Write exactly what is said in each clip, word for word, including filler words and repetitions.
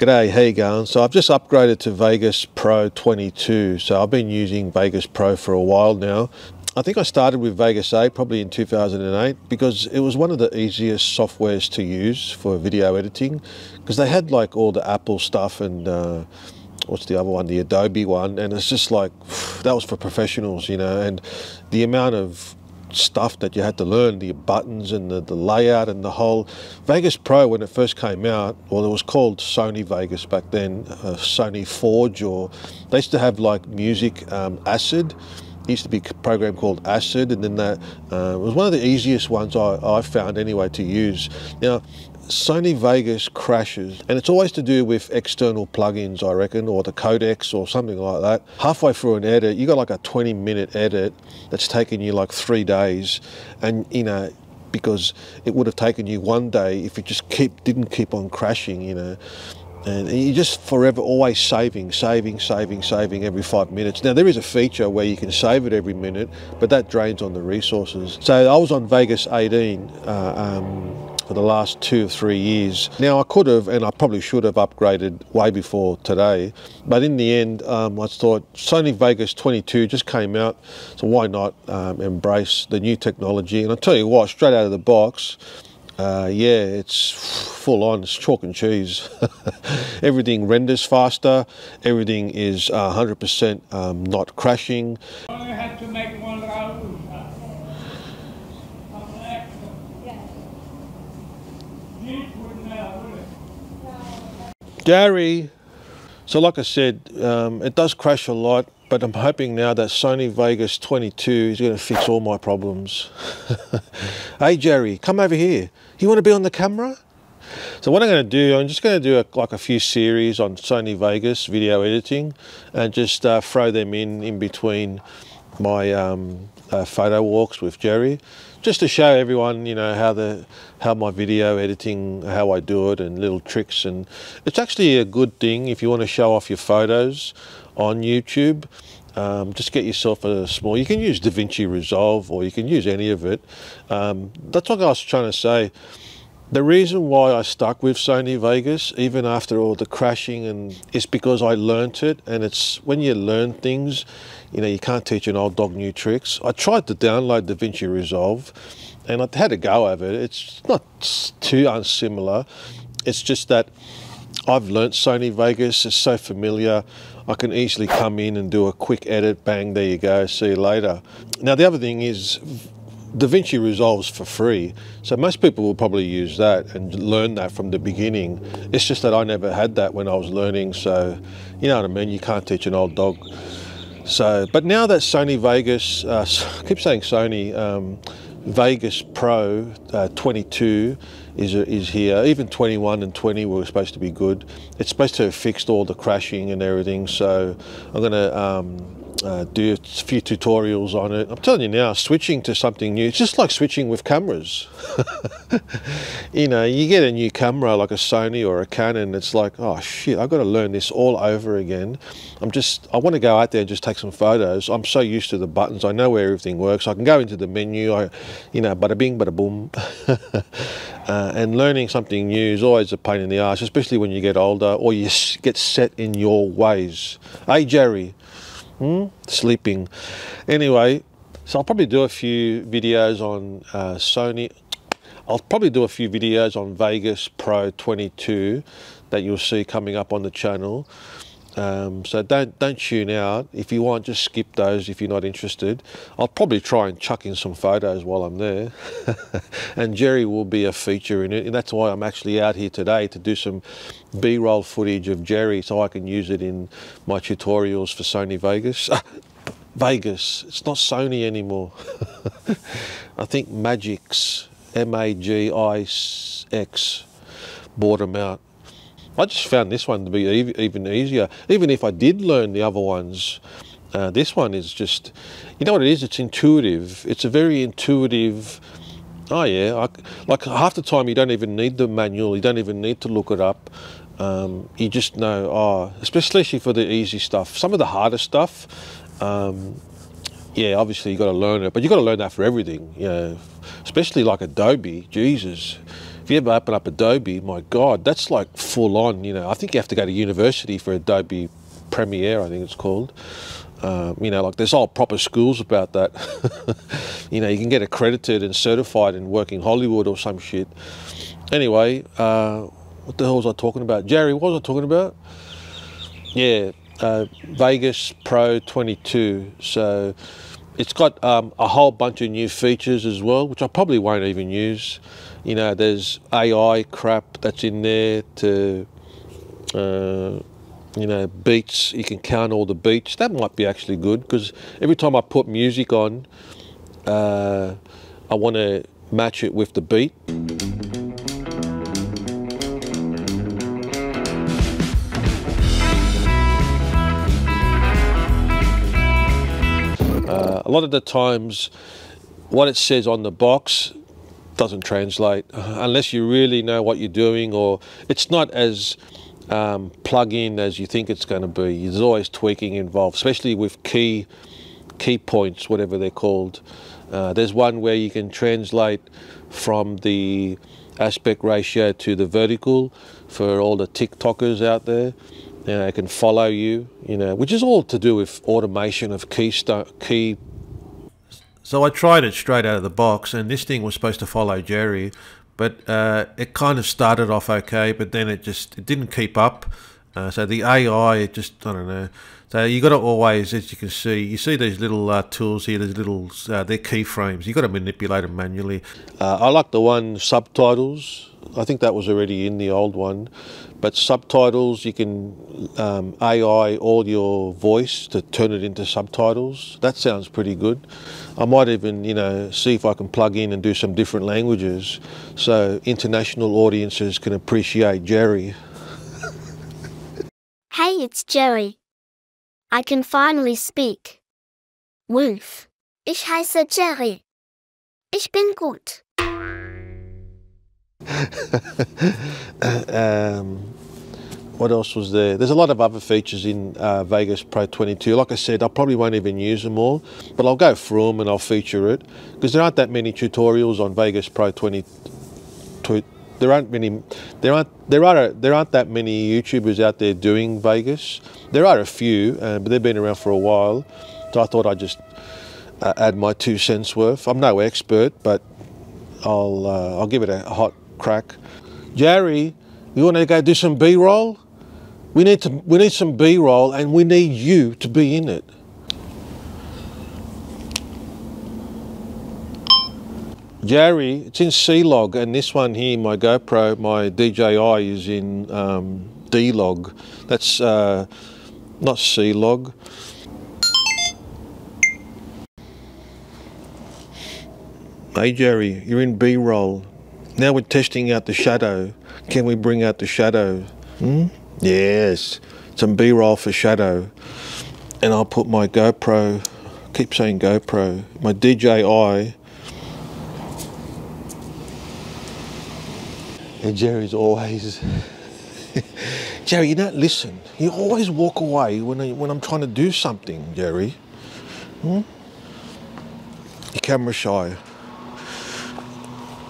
G'day, how you going? So I've just upgraded to Vegas Pro twenty-two. So I've been using Vegas Pro for a while now. I think I started with Vegas eight probably in two thousand eight because it was one of the easiest softwares to use for video editing because they had like all the Apple stuff and uh, what's the other one, the Adobe one. And it's just like, that was for professionals, you know, and the amount of stuff that you had to learn, the buttons and the, the layout and the whole. Vegas Pro, when it first came out, well, it was called Sony Vegas back then, uh, Sony Forge, or they used to have like music, um, Acid. It used to be a program called Acid, and then that uh, was one of the easiest ones I, I found anyway to use. Now, Sony Vegas crashes, and it's always to do with external plugins, I reckon, or the codecs or something like that. Halfway through an edit, you got like a twenty minute edit that's taken you like three days, and you know, because it would have taken you one day if it just keep didn't keep on crashing, you know. And you're just forever always saving, saving, saving, saving every five minutes. Now, there is a feature where you can save it every minute, but that drains on the resources. So I was on Vegas eighteen uh, um, for the last two or three years. Now, I could have, and I probably should have upgraded way before today. But in the end, um, I thought Sony Vegas twenty-two just came out, so why not um, embrace the new technology? And I'll tell you what, straight out of the box, Uh, yeah, it's full on, it's chalk and cheese. Everything renders faster, everything is uh, one hundred percent um, not crashing. Had to make one round. Jerry! So like I said, um, it does crash a lot, but I'm hoping now that Sony Vegas twenty-two is going to fix all my problems. Hey Jerry, come over here. You want to be on the camera? So what I'm going to do, I'm just going to do a, like a few series on Sony Vegas video editing and just uh, throw them in in between my um, uh, photo walks with Jerry, just to show everyone, you know, how the how my video editing, how I do it, and little tricks. And it's actually a good thing if you want to show off your photos on YouTube. Um, just get yourself a small, you can use DaVinci Resolve or you can use any of it. Um, that's what I was trying to say. The reason why I stuck with Sony Vegas, even after all the crashing, and is because I learnt it, and it's when you learn things, you know, you can't teach an old dog new tricks. I tried to download DaVinci Resolve and I had a go at it. It's not too unsimilar. It's just that I've learnt Sony Vegas, it's so familiar. I can easily come in and do a quick edit, bang, there you go, see you later. Now the other thing is, DaVinci Resolve's for free, so most people will probably use that and learn that from the beginning. It's just that I never had that when I was learning, so you know what I mean, you can't teach an old dog. So, but now that Sony Vegas, uh, I keep saying Sony, um, Vegas Pro uh, twenty-two is, is here, even twenty-one and twenty were supposed to be good. It's supposed to have fixed all the crashing and everything, so I'm going to um, uh, do a few tutorials on it. I'm telling you now, switching to something new, it's just like switching with cameras. You know, you get a new camera like a Sony or a Canon, it's like, oh shit, I've got to learn this all over again. I'm just, I want to go out there and just take some photos. I'm so used to the buttons, I know where everything works. I can go into the menu, I, you know, bada bing, bada boom. uh, and learning something new is always a pain in the ass, especially when you get older or you get set in your ways. Hey Jerry, hmm? Sleeping. Anyway, so I'll probably do a few videos on uh, Sony. I'll probably do a few videos on Vegas Pro twenty-two that you'll see coming up on the channel. Um, so don't don't tune out. If you want, just skip those if you're not interested. I'll probably try and chuck in some photos while I'm there. And Jerry will be a feature in it, and that's why I'm actually out here today, to do some B-roll footage of Jerry so I can use it in my tutorials for Sony Vegas. Vegas, it's not Sony anymore. I think Magix, M A G I X, bought them out. I just found this one to be e even easier. Even if I did learn the other ones, uh, this one is just, you know what it is? It's intuitive. It's a very intuitive, oh yeah, I, like half the time you don't even need the manual. You don't even need to look it up. Um, you just know, oh, especially for the easy stuff. Some of the harder stuff, um, yeah, obviously you got to learn it, but you got to learn that for everything, you know, especially like Adobe, Jesus. if you ever open up Adobe, my God, that's like full on, you know. I think you have to go to university for Adobe Premiere, I think it's called. Um, you know, like there's all proper schools about that. You know, you can get accredited and certified and work in Hollywood or some shit. Anyway, uh, what the hell was I talking about? Jerry, what was I talking about? Yeah, uh, Vegas Pro twenty-two. So it's got um, a whole bunch of new features as well, which I probably won't even use. You know, there's A I crap that's in there to... Uh, you know, beats, you can count all the beats. That might be actually good, because every time I put music on, uh, I want to match it with the beat. Uh, a lot of the times, what it says on the box doesn't translate, unless you really know what you're doing, or it's not as... Um, plug in as you think it's going to be. There's always tweaking involved, especially with key key points, whatever they're called. Uh, there's one where you can translate from the aspect ratio to the vertical for all the TikTokers out there. You know, they can follow you. You know, which is all to do with automation of key key. So I tried it straight out of the box, and this thing was supposed to follow Jerry. But uh, it kind of started off okay, but then it just it didn't keep up. Uh, so the A I, it just, I don't know. So you got to always, as you can see, you see these little uh, tools here, these little, uh, they're keyframes. You got to manipulate them manually. Uh, I like the one, subtitles. I think that was already in the old one. But subtitles, you can um, A I all your voice to turn it into subtitles. That sounds pretty good. I might even, you know, see if I can plug in and do some different languages so international audiences can appreciate Jerry. Hey, it's Jerry. I can finally speak. Woof. Ich heiße Jerry. Ich bin gut. um, what else was there? There's a lot of other features in uh, Vegas Pro twenty-two. Like I said, I probably won't even use them all, but I'll go through them and I'll feature it, because there aren't that many tutorials on Vegas Pro twenty-two. There aren't many. There aren't. There are. There aren't that many YouTubers out there doing Vegas. There are a few, uh, but they've been around for a while. So I thought I'd just uh, add my two cents worth. I'm no expert, but I'll uh, I'll give it a hot crack. Jerry, you want to go do some B-roll? We need to we need some B-roll, and we need you to be in it. Jerry, it's in C-Log, and this one here, my GoPro, my D J I is in um, D-Log. That's uh, not C-Log. Hey Jerry, you're in B-roll. Now we're testing out the shadow. Can we bring out the shadow? Hmm? Yes, some B-roll for shadow. And I'll put my GoPro, keep saying GoPro, my D J I. And Jerry's always, Jerry, you don't listen. You always walk away when, I, when I'm trying to do something, Jerry. Hmm? You're camera shy.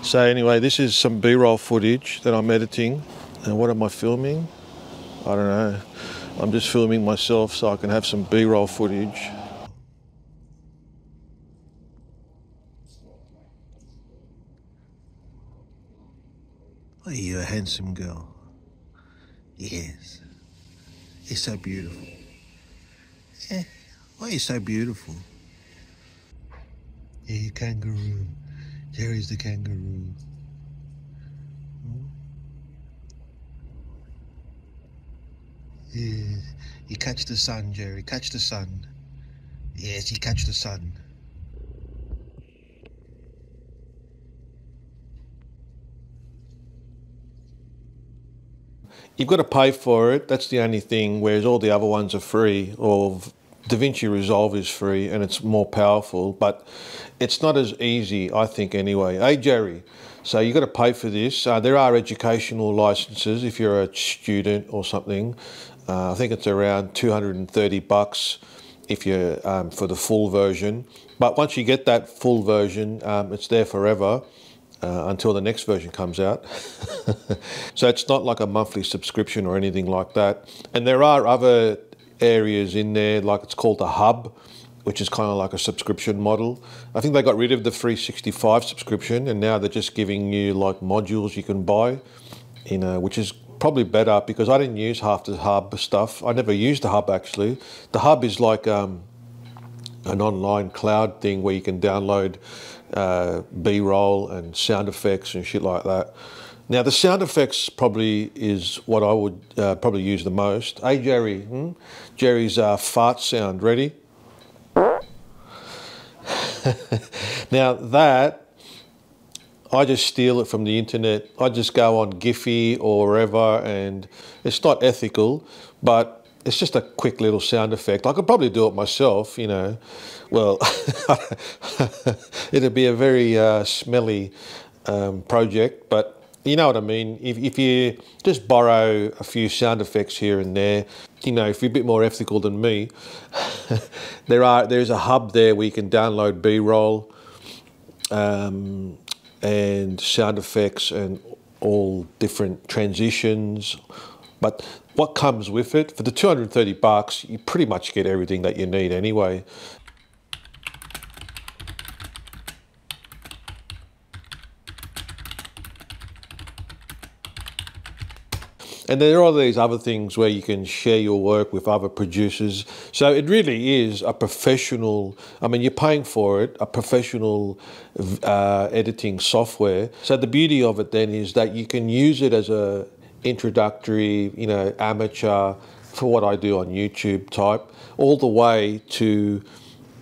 So anyway, this is some B-roll footage that I'm editing. And what am I filming? I don't know. I'm just filming myself so I can have some B-roll footage. Are you a handsome girl? Yes. You're so beautiful. Yeah. Why are you so beautiful? Yeah, you're kangaroo. Jerry's the kangaroo. Yeah, you catch the sun, Jerry. Catch the sun. Yes, you catch the sun. You've got to pay for it. That's the only thing. Whereas all the other ones are free, or DaVinci Resolve is free, and it's more powerful, but it's not as easy, I think, anyway. Hey, Jerry, so you've got to pay for this. Uh, there are educational licenses if you're a student or something. Uh, I think it's around two hundred thirty bucks if you're um, for the full version. But once you get that full version, um, it's there forever. uh, until the next version comes out. So it's not like a monthly subscription or anything like that. And there are other areas in there, like it's called the Hub, which is kind of like a subscription model. I think they got rid of the three sixty-five subscription, and now they're just giving you like modules you can buy, you know, which is probably better, because I didn't use half the Hub stuff. I never used the Hub, actually. The Hub is like um, an online cloud thing where you can download uh, B-roll and sound effects and shit like that. Now, the sound effects probably is what I would uh, probably use the most. Hey, Jerry. Hmm? Jerry's uh, fart sound. Ready? Now that, I just steal it from the internet. I just go on Giphy or wherever, and it's not ethical, but it's just a quick little sound effect. I could probably do it myself, you know. Well, it'd be a very uh, smelly um, project, but you know what I mean. If, if you just borrow a few sound effects here and there, you know, if you're a bit more ethical than me, there are there is a hub there where you can download B-roll um, and sound effects and all different transitions. But what comes with it, for the two hundred thirty bucks, you pretty much get everything that you need anyway. And there are all these other things where you can share your work with other producers. So it really is a professional, I mean, you're paying for it, a professional uh, editing software. So the beauty of it then is that you can use it as a introductory, you know, amateur, for what I do on YouTube type, all the way to,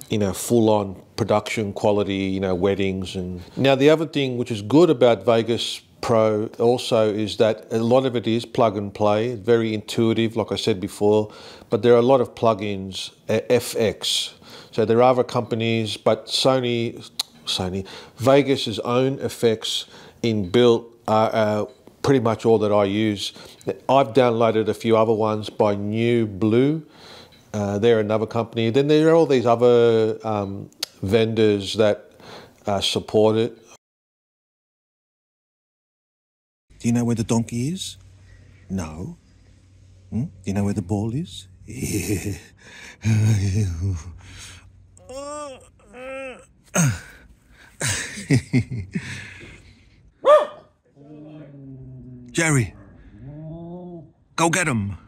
you know, full-on production quality, you know, weddings. And now the other thing which is good about Vegas Pro also is that a lot of it is plug and play, very intuitive, like I said before, but there are a lot of plugins, F X. So there are other companies, but Sony, Sony, Vegas's own effects inbuilt are uh, pretty much all that I use. I've downloaded a few other ones by New Blue. Uh, they're another company. Then there are all these other um, vendors that uh, support it. Do you know where the donkey is? No. Hmm? Do you know where the ball is? Yeah. Jerry, go get him.